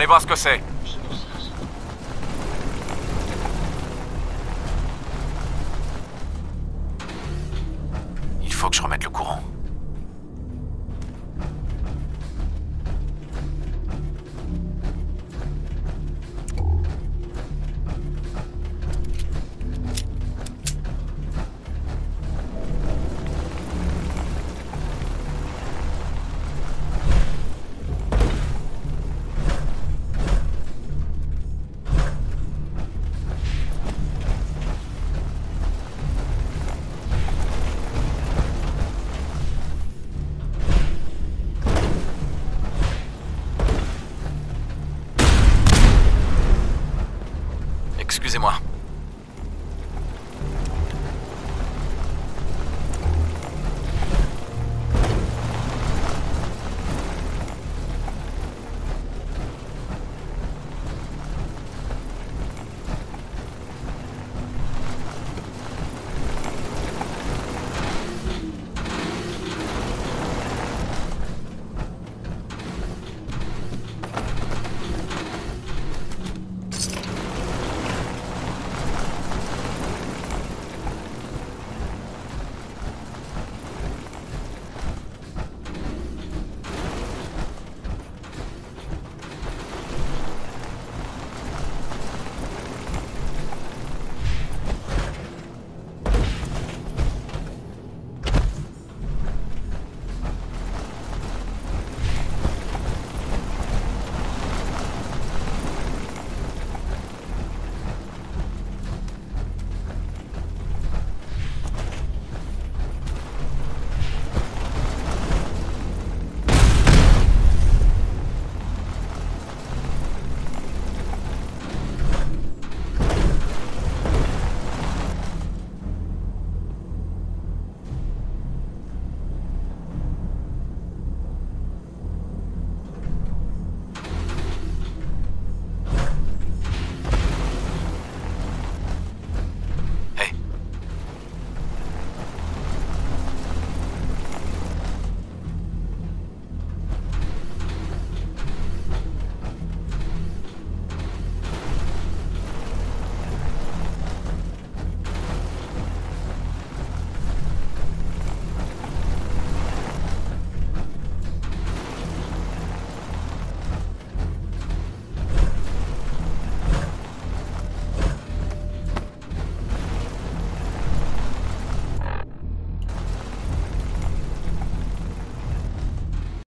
Allez voir ce que c'est. Il faut que je remette le courant.